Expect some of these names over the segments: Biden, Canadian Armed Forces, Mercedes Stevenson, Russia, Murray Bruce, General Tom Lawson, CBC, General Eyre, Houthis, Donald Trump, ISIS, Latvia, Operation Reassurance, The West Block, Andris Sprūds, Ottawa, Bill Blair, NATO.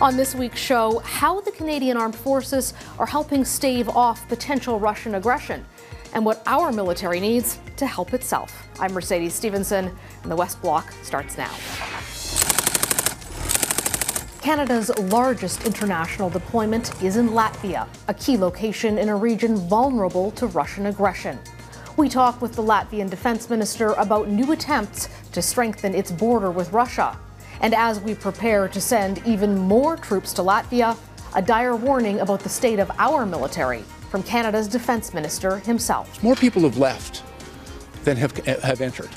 On this week's show, how the Canadian Armed Forces are helping stave off potential Russian aggression and what our military needs to help itself. I'm Mercedes Stevenson, and the West Block starts now. Canada's largest international deployment is in Latvia, a key location in a region vulnerable to Russian aggression. We talk with the Latvian Defense Minister about new attempts to strengthen its border with Russia. And as we prepare to send even more troops to Latvia, a dire warning about the state of our military from Canada's Defense Minister himself. More people have left than have entered.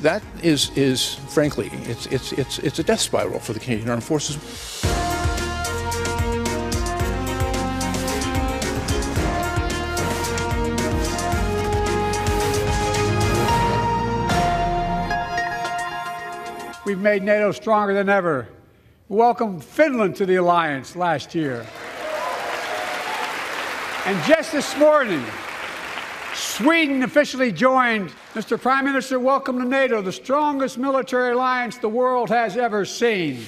That is frankly, it's a death spiral for the Canadian Armed Forces. We've made NATO stronger than ever. We welcomed Finland to the alliance last year. And just this morning, Sweden officially joined. Mr. Prime Minister, welcome to NATO, the strongest military alliance the world has ever seen.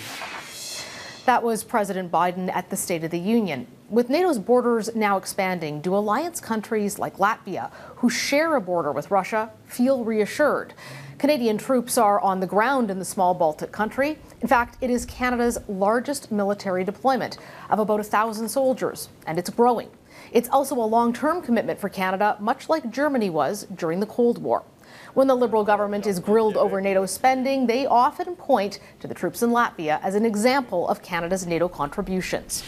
That was President Biden at the State of the Union. With NATO's borders now expanding, do alliance countries like Latvia, who share a border with Russia, feel reassured? Canadian troops are on the ground in the small Baltic country. In fact, it is Canada's largest military deployment of about 1,000 soldiers, and it's growing. It's also a long-term commitment for Canada, much like Germany was during the Cold War. When the Liberal government is grilled over NATO spending, they often point to the troops in Latvia as an example of Canada's NATO contributions.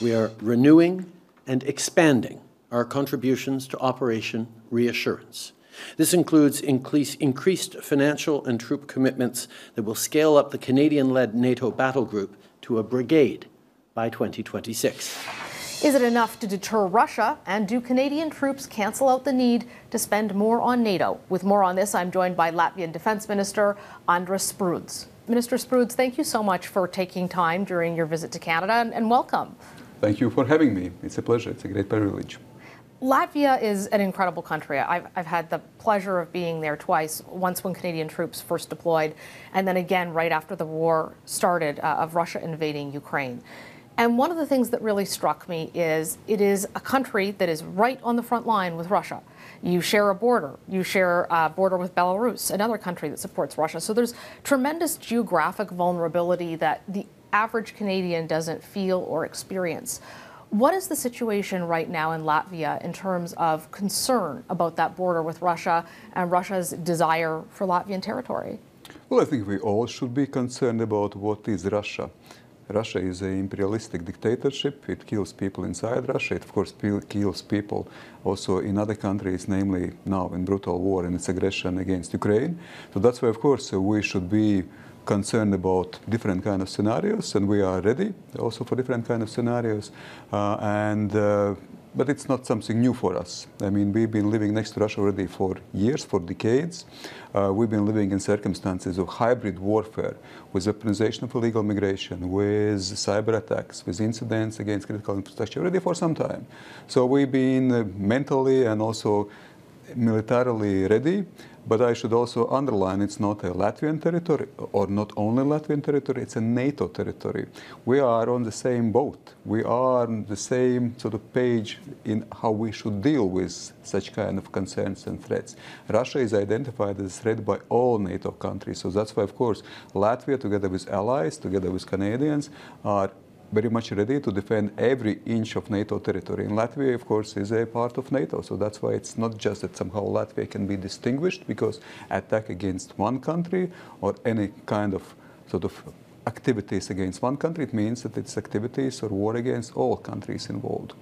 We are renewing and expanding our contributions to Operation Reassurance. This includes increased financial and troop commitments that will scale up the Canadian-led NATO battle group to a brigade by 2026. Is it enough to deter Russia, and do Canadian troops cancel out the need to spend more on NATO? With more on this, I'm joined by Latvian Defense Minister Andris Sprūds. Minister Sprūds, thank you so much for taking time during your visit to Canada, and welcome. Thank you for having me. It's a pleasure. It's a great privilege. Latvia is an incredible country. I've had the pleasure of being there twice, once when Canadian troops first deployed, and then again right after the war started of Russia invading Ukraine. And one of the things that really struck me is it is a country that is right on the front line with Russia. You share a border. You share a border with Belarus, another country that supports Russia. So there's tremendous geographic vulnerability that the average Canadian doesn't feel or experience. What is the situation right now in Latvia in terms of concern about that border with Russia and Russia's desire for Latvian territory? Well, I think we all should be concerned about what is Russia. Russia is an imperialistic dictatorship. It kills people inside Russia. It, of course, kills people also in other countries, namely now in brutal war and its aggression against Ukraine. So that's why, of course, we should be concerned about different kind of scenarios, and we are ready also for different kind of scenarios. But it's not something new for us. I mean, we've been living next to Russia already for years, for decades. We've been living in circumstances of hybrid warfare with weaponization of illegal migration, with cyber attacks, with incidents against critical infrastructure already for some time. So we've been mentally and also militarily ready. But I should also underline it's not a Latvian territory, or not only Latvian territory, it's a NATO territory. We are on the same boat. We are on the same sort of page in how we should deal with such kind of concerns and threats. Russia is identified as a threat by all NATO countries. So that's why, of course, Latvia, together with allies, together with Canadians, are very much ready to defend every inch of NATO territory. And Latvia, of course, is a part of NATO, so that's why it's not just that somehow Latvia can be distinguished because attack against one country or any kind of sort of activities against one country, it means that it's activities or war against all countries involved.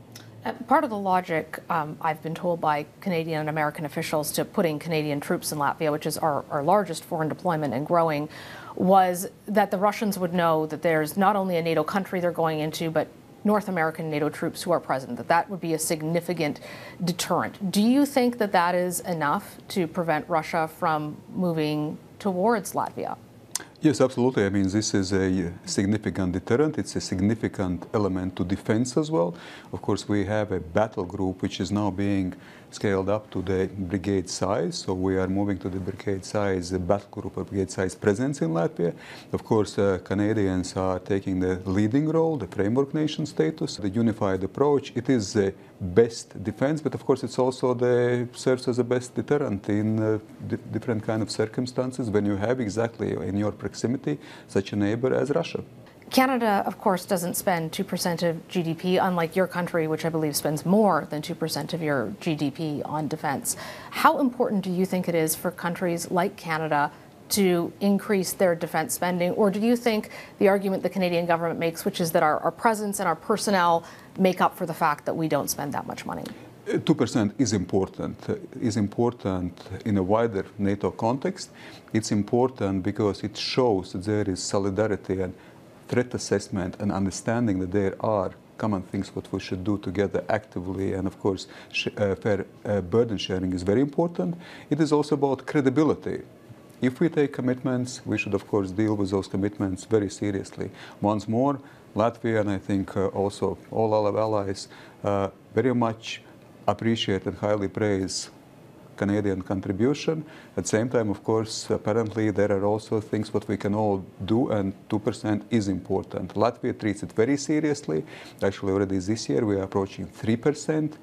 Part of the logic, I've been told by Canadian and American officials to putting Canadian troops in Latvia, which is our largest foreign deployment and growing, was that the Russians would know that there's not only a NATO country they're going into, but North American NATO troops who are present, that that would be a significant deterrent. Do you think that that is enough to prevent Russia from moving towards Latvia? Yes, absolutely. I mean, this is a significant deterrent. It's a significant element to defense as well. Of course, we have a battle group which is now being scaled up to the brigade size. So we are moving to the brigade size, the battle group or brigade size presence in Latvia. Of course, Canadians are taking the leading role, the framework nation status, the unified approach. It is the best defense, but of course it's also serves as the best deterrent in different kind of circumstances when you have exactly in your proximity such a neighbor as Russia. Canada, of course, doesn't spend 2% of GDP, unlike your country, which I believe spends more than 2% of your GDP on defense. How important do you think it is for countries like Canada to increase their defense spending? Or do you think the argument the Canadian government makes, which is that our presence and our personnel make up for the fact that we don't spend that much money? 2% is important in a wider NATO context. It's important because it shows that there is solidarity and threat assessment and understanding that there are common things what we should do together actively, and of course fair burden sharing is very important. It is also about credibility. If we take commitments, we should of course deal with those commitments very seriously. Once more, Latvia and I think also all our allies very much appreciate and highly praise Canadian contribution. At the same time, of course, apparently there are also things what we can all do, and 2% is important. Latvia treats it very seriously. Actually, already this year we are approaching 3%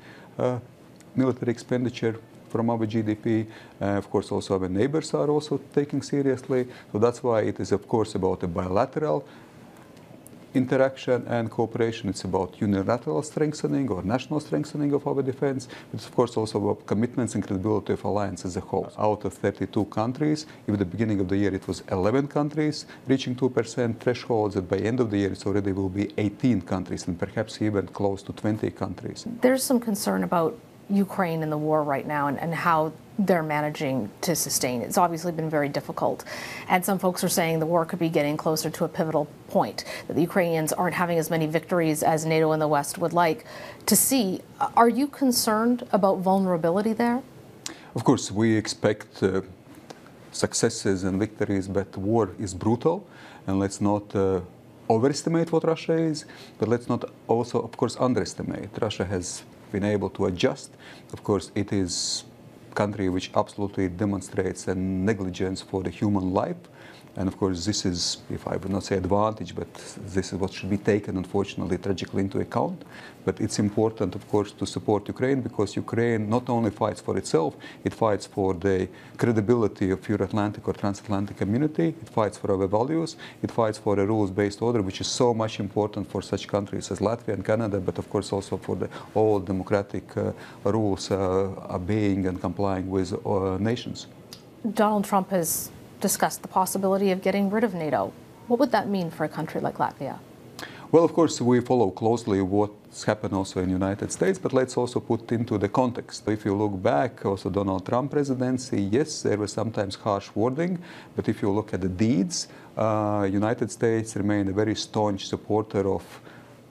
military expenditure from our GDP. Of course, also our neighbors are also taking seriously. So that's why it is, of course, about a bilateral interaction and cooperation. It's about unilateral strengthening or national strengthening of our defense. It's, of course, also about commitments and credibility of alliance as a whole. Out of 32 countries, if at the beginning of the year it was 11 countries reaching 2% thresholds, that by end of the year it already will be 18 countries and perhaps even close to 20 countries. There's some concern about Ukraine and the war right now and how they're managing to sustain it. It's obviously been very difficult. And some folks are saying the war could be getting closer to a pivotal point, that the Ukrainians aren't having as many victories as NATO and the West would like to see. Are you concerned about vulnerability there? Of course, we expect successes and victories, but war is brutal. And let's not overestimate what Russia is, but let's not also, of course, underestimate. Russia has been able to adjust. Of course, it is country which absolutely demonstrates a negligence for the human life. And of course, this is, if I would not say advantage, but this is what should be taken, unfortunately, tragically into account. But it's important, of course, to support Ukraine, because Ukraine not only fights for itself, it fights for the credibility of your Atlantic or transatlantic community, it fights for our values, it fights for a rules-based order, which is so much important for such countries as Latvia and Canada, but of course also for the all democratic rules obeying and complying with nations. Donald Trump has discussed the possibility of getting rid of NATO. What would that mean for a country like Latvia? Well, of course, we follow closely what's happened also in the United States, but let's also put into the context. If you look back, also Donald Trump presidency, yes, there was sometimes harsh wording, but if you look at the deeds, United States remained a very staunch supporter of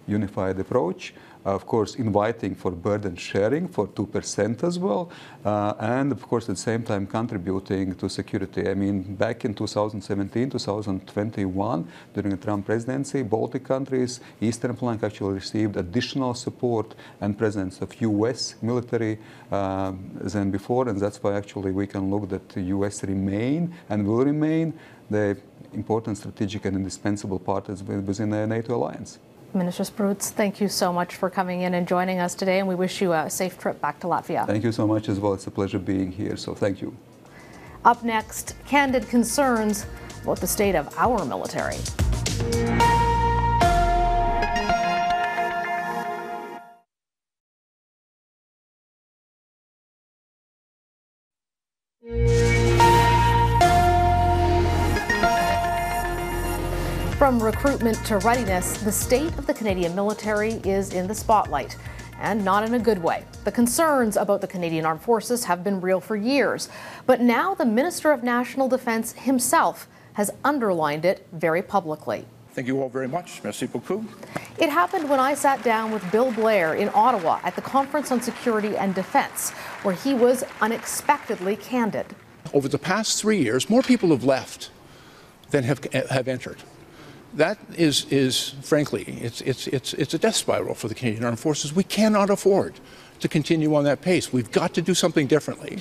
unified approach, of course inviting for burden sharing for 2% as well, and of course at the same time contributing to security. I mean, back in 2017, 2021, during the Trump presidency, Baltic countries, Eastern flank actually received additional support and presence of U.S. military than before, and that's why actually we can look that the U.S. remain and will remain the important strategic and indispensable partners within the NATO alliance. Minister Sprūds, thank you so much for coming in and joining us today, and we wish you a safe trip back to Latvia. Thank you so much as well. It's a pleasure being here, so thank you. Up next, candid concerns about the state of our military. From recruitment to readiness, the state of the Canadian military is in the spotlight, and not in a good way. The concerns about the Canadian Armed Forces have been real for years, but now the Minister of National Defence himself has underlined it very publicly. Thank you all very much. Merci beaucoup. It happened when I sat down with Bill Blair in Ottawa at the Conference on Security and Defence, where he was unexpectedly candid. Over the past 3 years, more people have left than have entered. That is frankly, it's a death spiral for the Canadian Armed Forces. We cannot afford to continue on that pace. We've got to do something differently.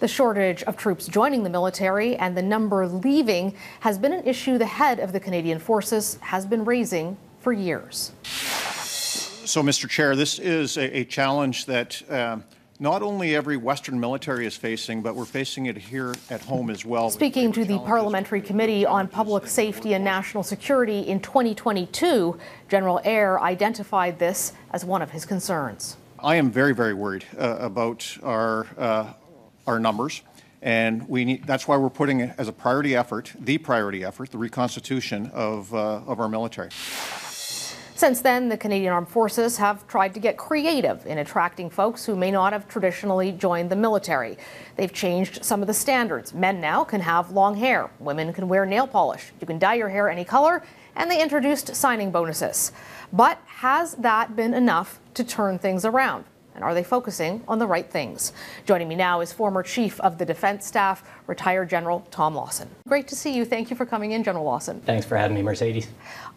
The shortage of troops joining the military and the number leaving has been an issue the head of the Canadian Forces has been raising for years. So, Mr. Chair, this is a challenge that not only every Western military is facing, but we're facing it here at home as well. Speaking to the Parliamentary Committee on Public Safety and National Security in 2022, General Eyre identified this as one of his concerns. I am very, very worried about our numbers, and we need, that's why we're putting as a priority effort, the reconstitution of our military. Since then, the Canadian Armed Forces have tried to get creative in attracting folks who may not have traditionally joined the military. They've changed some of the standards. Men now can have long hair. Women can wear nail polish. You can dye your hair any color. And they introduced signing bonuses. But has that been enough to turn things around? And are they focusing on the right things? Joining me now is former Chief of the Defense Staff, retired General Tom Lawson. Great to see you. Thank you for coming in, General Lawson. Thanks for having me, Mercedes.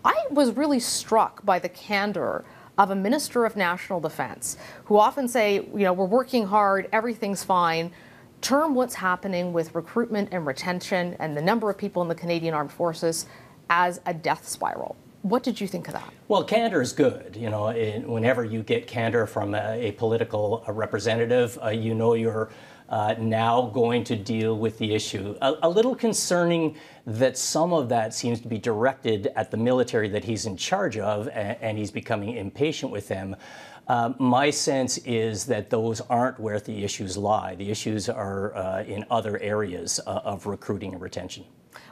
I was really struck by the candor of a Minister of National Defense who often say, you know, we're working hard, everything's fine. Term what's happening with recruitment and retention and the number of people in the Canadian Armed Forces as a death spiral. What did you think of that? Well, candor is good. You know, whenever you get candor from a political representative, you know you're now going to deal with the issue. A little concerning that some of that seems to be directed at the military that he's in charge of, and he's becoming impatient with them. My sense is that those aren't where the issues lie. The issues are in other areas of recruiting and retention.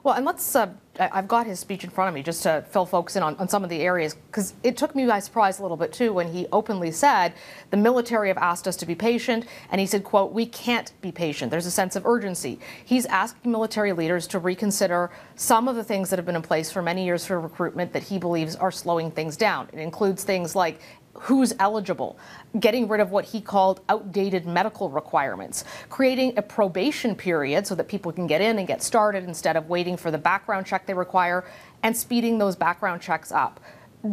Well, and let's, I've got his speech in front of me just to fill folks in on some of the areas, because it took me by surprise a little bit too when he openly said, the military have asked us to be patient, and he said, quote, we can't be patient. There's a sense of urgency. He's asking military leaders to reconsider some of the things that have been in place for many years for recruitment that he believes are slowing things down. It includes things like who's eligible, getting rid of what he called outdated medical requirements, creating a probation period so that people can get in and get started instead of waiting for the background check they require, and speeding those background checks up.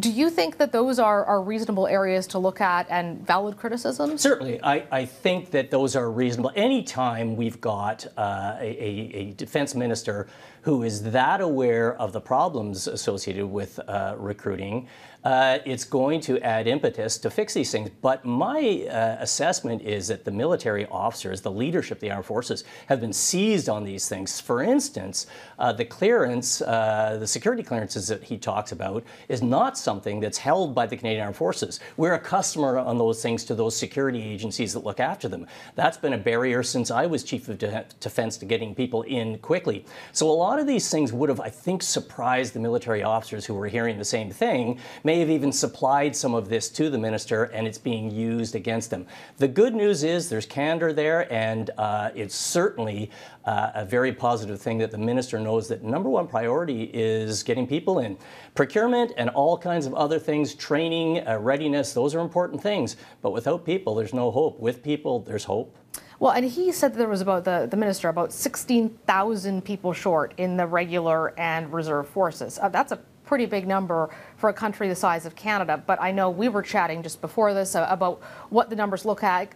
Do you think that those are reasonable areas to look at and valid criticism? Certainly. I think that those are reasonable. Anytime we've got a defense minister who is that aware of the problems associated with recruiting, it's going to add impetus to fix these things. But my assessment is that the military officers, the leadership of the armed forces, have been seized on these things. For instance, the clearance, the security clearances that he talks about is not something that's held by the Canadian Armed Forces. We're a customer on those things to those security agencies that look after them. That's been a barrier since I was Chief of Defense to getting people in quickly. So a lot of these things would have, I think, surprised the military officers who were hearing the same thing, may have even supplied some of this to the minister, and it's being used against them. The good news is there's candor there, and it's certainly a very positive thing that the minister knows that number one priority is getting people in. Procurement and all kinds of other things, training, readiness, those are important things. But without people, there's no hope. With people, there's hope. Well, and he said that there was about, the minister, about 16,000 people short in the regular and reserve forces. That's a pretty big number for a country the size of Canada. But I know we were chatting just before this about what the numbers look like.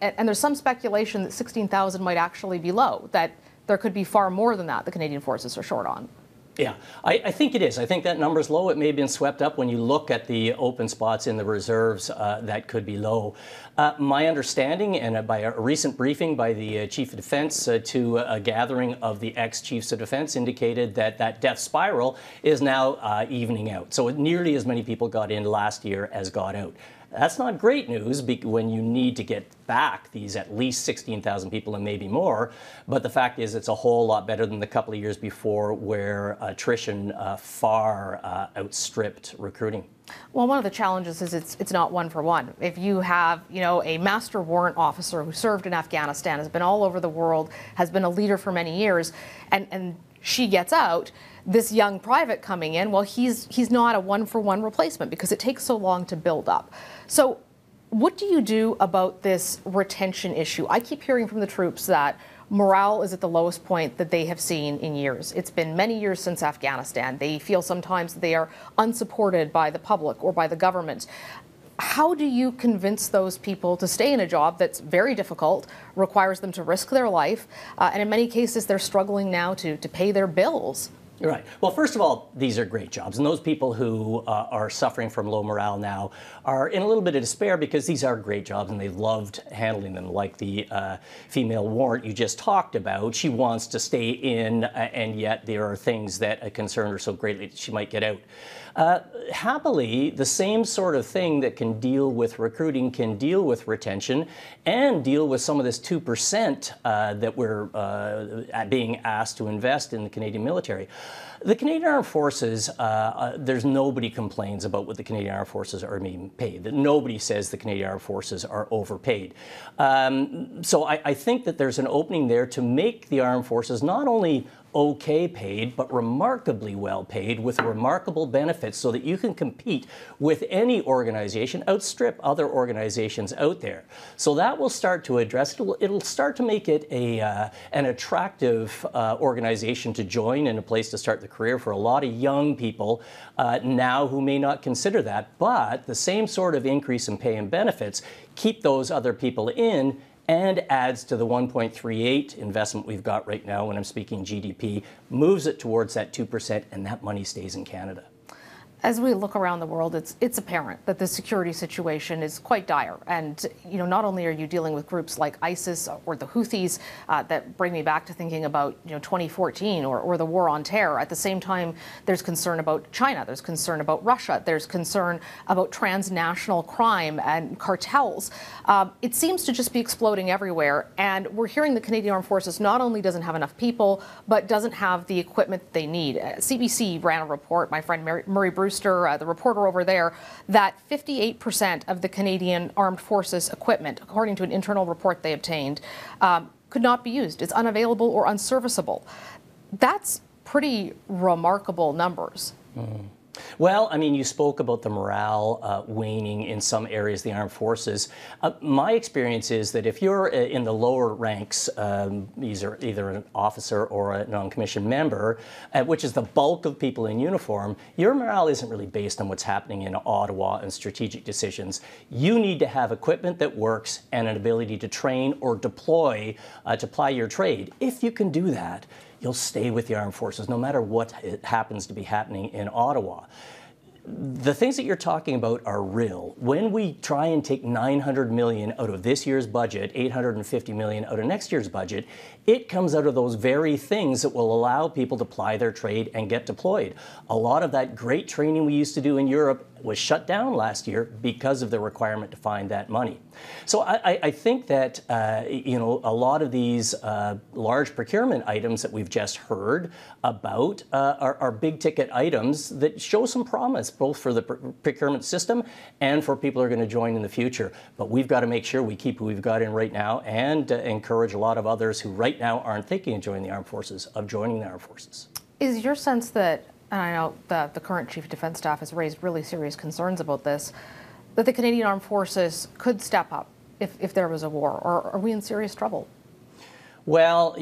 And there's some speculation that 16,000 might actually be low, that there could be far more than that the Canadian forces are short on. Yeah, I think it is. I think that number's low. It may have been swept up when you look at the open spots in the reserves that could be low. My understanding, and by a recent briefing by the Chief of Defense to a gathering of the ex-Chiefs of Defense, indicated that that death spiral is now evening out. So nearly as many people got in last year as got out. That's not great news when you need to get back these at least 16,000 people and maybe more. But the fact is it's a whole lot better than the couple of years before where attrition far outstripped recruiting. Well, one of the challenges is it's not one for one. If you have, you know, a master warrant officer who served in Afghanistan, has been all over the world, has been a leader for many years, and she gets out, this young private coming in, well, he's not a one-for-one replacement because it takes so long to build up. So what do you do about this retention issue? I keep hearing from the troops that morale is at the lowest point that they have seen in years. It's been many years since Afghanistan. They feel sometimes they are unsupported by the public or by the government. How do you convince those people to stay in a job that's very difficult, requires them to risk their life, and in many cases they're struggling now to pay their bills? Right. Well, first of all, these are great jobs, and those people who are suffering from low morale now are in a little bit of despair because these are great jobs and they loved handling them, like the female warrant you just talked about. She wants to stay in, and yet there are things that concern her so greatly that she might get out. Happily, the same sort of thing that can deal with recruiting can deal with retention and deal with some of this 2% that we're being asked to invest in the Canadian military. The Canadian Armed Forces, there's nobody complains about what the Canadian Armed Forces are being paid. Nobody says the Canadian Armed Forces are overpaid. So I think that there's an opening there to make the Armed Forces not only okay paid, but remarkably well paid with remarkable benefits so that you can compete with any organization, outstrip other organizations out there. So that will start to address, it'll start to make it a an attractive organization to join and a place to start the career for a lot of young people now who may not consider that, but the same sort of increase in pay and benefits keep those other people in and adds to the 1.38 investment we've got right now when I'm speaking GDP, moves it towards that 2%, and that money stays in Canada. As we look around the world, it's apparent that the security situation is quite dire. And, you know, not only are you dealing with groups like ISIS or the Houthis that bring me back to thinking about, you know, 2014 or the war on terror, at the same time, there's concern about China, there's concern about Russia, there's concern about transnational crime and cartels. It seems to just be exploding everywhere. And we're hearing the Canadian Armed Forces not only doesn't have enough people, but doesn't have the equipment they need. CBC ran a report, my friend Murray Bruce, the reporter over there, that 58% of the Canadian Armed Forces equipment, according to an internal report they obtained, could not be used. It's unavailable or unserviceable. That's pretty remarkable numbers. Mm. Well, I mean, you spoke about the morale waning in some areas of the Armed Forces. My experience is that if you're in the lower ranks, either an officer or a non-commissioned member, which is the bulk of people in uniform, your morale isn't really based on what's happening in Ottawa and strategic decisions. You need to have equipment that works and an ability to train or deploy to ply your trade. If you can do that, you'll stay with the Armed Forces no matter what happens to be happening in Ottawa. The things that you're talking about are real. When we try and take $900 million out of this year's budget, $850 million out of next year's budget, it comes out of those very things that will allow people to ply their trade and get deployed. A lot of that great training we used to do in Europe was shut down last year because of the requirement to find that money. So I think that you know, a lot of these large procurement items that we've just heard about are big ticket items that show some promise, both for the procurement system and for people who are going to join in the future. But we've got to make sure we keep who we've got in right now and encourage a lot of others who right now aren't thinking of joining the Armed Forces of joining the Armed Forces. Is your sense that, and I know that the current Chief of Defence Staff has raised really serious concerns about this, that the Canadian Armed Forces could step up if there was a war, or are we in serious trouble? Well,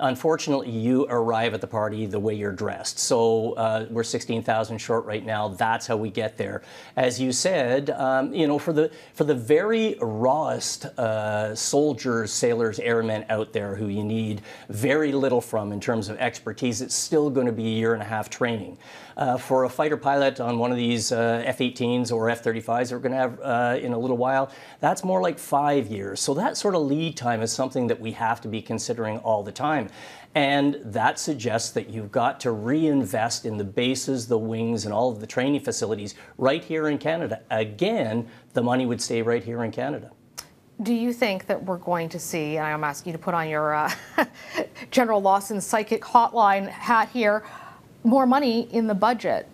unfortunately, you arrive at the party the way you're dressed. So we're 16,000 short right now. That's how we get there. As you said, you know, for the very rawest soldiers, sailors, airmen out there who you need very little from in terms of expertise, it's still going to be a year-and-a-half training. For a fighter pilot on one of these F-18s or F-35s that we're going to have in a little while, that's more like 5 years. So that sort of lead time is something that we have to be considering all the time. And that suggests that you've got to reinvest in the bases, the wings, and all of the training facilities right here in Canada. Again, the money would stay right here in Canada. Do you think that we're going to see, and I'm asking you to put on your General Lawson's psychic hotline hat here, more money in the budget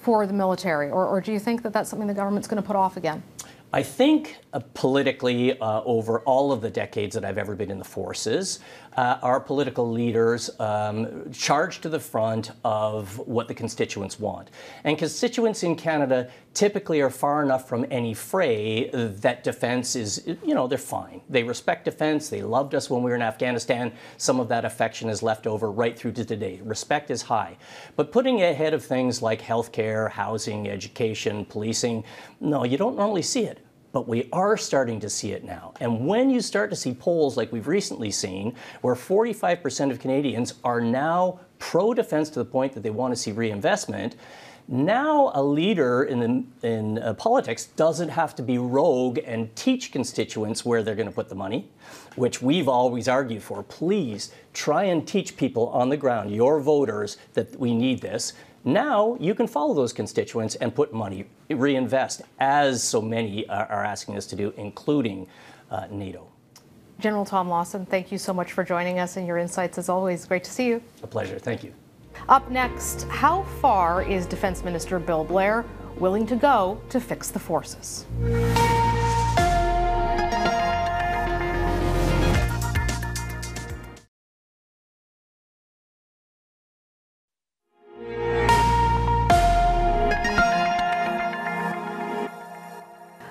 for the military? Or do you think that that's something the government's going to put off again? I think politically, over all of the decades that I've ever been in the forces, our political leaders charge to the front of what the constituents want. And constituents in Canada typically are far enough from any fray that defense is, you know, they're fine. They respect defense. They loved us when we were in Afghanistan. Some of that affection is left over right through to today. Respect is high. But putting ahead of things like healthcare, housing, education, policing, no, you don't normally see it. But we are starting to see it now. And when you start to see polls like we've recently seen, where 45% of Canadians are now pro-defense to the point that they want to see reinvestment, now a leader in politics doesn't have to be rogue and teach constituents where they're going to put the money, which we've always argued for. Please try and teach people on the ground, your voters, that we need this. Now you can follow those constituents and put money, reinvest, as so many are asking us to do, including NATO. General Tom Lawson, thank you so much for joining us and your insights as always. Great to see you. A pleasure. Thank you. Up next, how far is Defense Minister Bill Blair willing to go to fix the forces?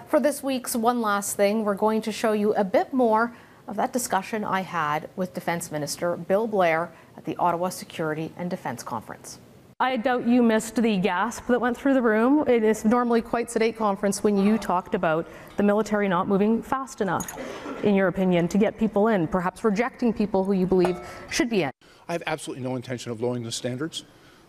For this week's One Last Thing, we're going to show you a bit more of that discussion I had with Defense Minister Bill Blair at the Ottawa Security and Defense Conference. I doubt you missed the gasp that went through the room. It is normally quite sedate conference when you talked about the military not moving fast enough, in your opinion, to get people in, perhaps rejecting people who you believe should be in. I have absolutely no intention of lowering the standards.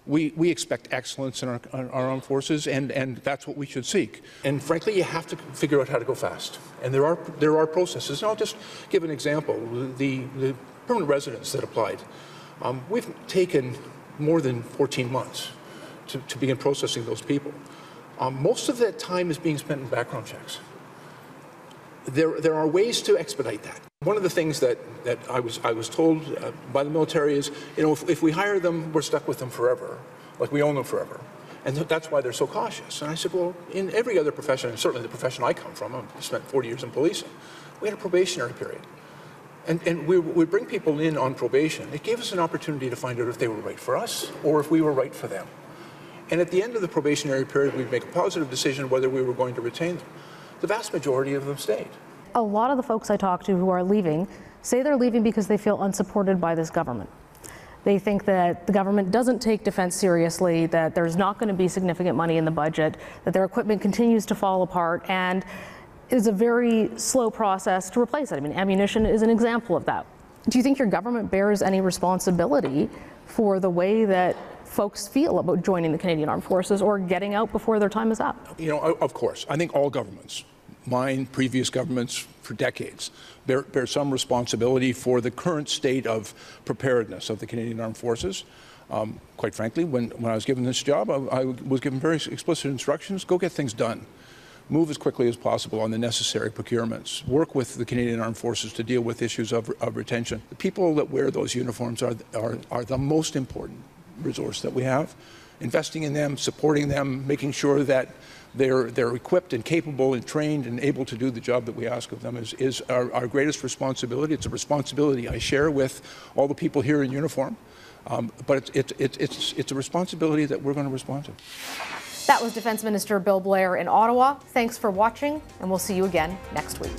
We expect excellence in our armed forces, and that's what we should seek. And frankly, you have to figure out how to go fast. And there are processes. And I'll just give an example. The permanent residents that applied, we've taken more than 14 months to begin processing those people. Most of that time is being spent in background checks. There are ways to expedite that. One of the things that I was told by the military is, you know, if we hire them, we're stuck with them forever, like we own them forever. And that's why they're so cautious. And I said, well, in every other profession, and certainly the profession I come from, I spent 40 years in policing, we had a probationary period. And we would bring people in on probation. It gave us an opportunity to find out if they were right for us or if we were right for them. And at the end of the probationary period, we'd make a positive decision whether we were going to retain them. The vast majority of them stayed. A lot of the folks I talk to who are leaving say they're leaving because they feel unsupported by this government. They think that the government doesn't take defense seriously, that there's not going to be significant money in the budget, that their equipment continues to fall apart, and is a very slow process to replace it. I mean, ammunition is an example of that. Do you think your government bears any responsibility for the way that folks feel about joining the Canadian Armed Forces or getting out before their time is up? You know, of course. I think all governments, mine, previous governments for decades, bear some responsibility for the current state of preparedness of the Canadian Armed Forces. Quite frankly, when I was given this job, I was given very explicit instructions: go get things done, move as quickly as possible on the necessary procurements, work with the Canadian Armed Forces to deal with issues of retention. The people that wear those uniforms are the most important resource that we have. Investing in them, supporting them, making sure that they're equipped and capable and trained and able to do the job that we ask of them is our greatest responsibility. It's a responsibility I share with all the people here in uniform, but it's a responsibility that we're going to respond to. That was Defense Minister Bill Blair in Ottawa. Thanks for watching, and we'll see you again next week.